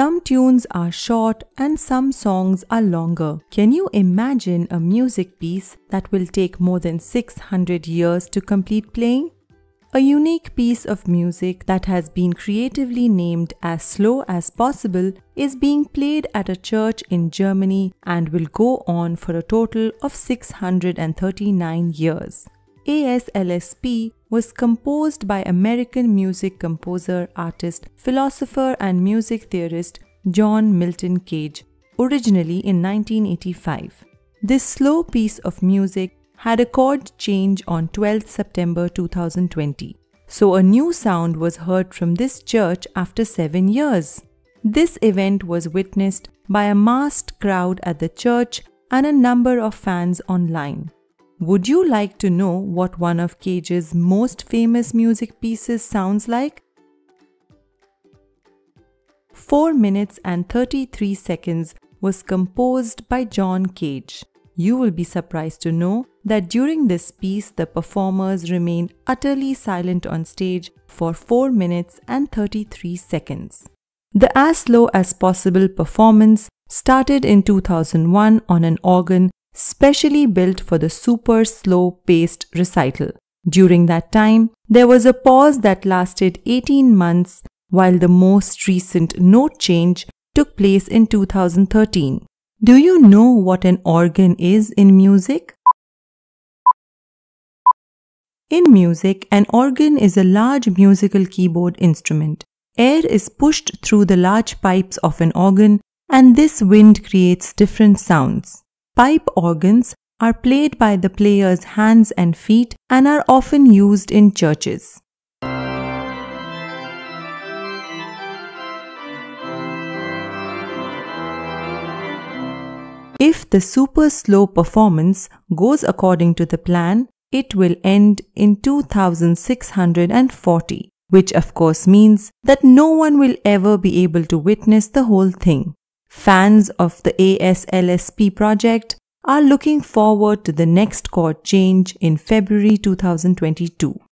Some tunes are short and some songs are longer. Can you imagine a music piece that will take more than 600 years to complete playing? A unique piece of music that has been creatively named As Slow As Possible is being played at a church in Germany and will go on for a total of 639 years. ASLSP was composed by American music composer, artist, philosopher and music theorist John Milton Cage, originally in 1985. This slow piece of music had a chord change on 12th September 2020. So a new sound was heard from this church after 7 years. This event was witnessed by a massed crowd at the church and a number of fans online. Would you like to know what one of Cage's most famous music pieces sounds like? 4 minutes and 33 seconds was composed by John Cage. You will be surprised to know that during this piece, the performers remained utterly silent on stage for 4 minutes and 33 seconds. The As Slow As Possible performance started in 2001 on an organ specially built for the super slow-paced recital. During that time, there was a pause that lasted 18 months, while the most recent note change took place in 2013. Do you know what an organ is in music? In music, an organ is a large musical keyboard instrument. Air is pushed through the large pipes of an organ, and this wind creates different sounds. Pipe organs are played by the player's hands and feet and are often used in churches. If the super slow performance goes according to the plan, it will end in 2640, which of course means that no one will ever be able to witness the whole thing. Fans of the ASLSP project are looking forward to the next chord change in February 2022.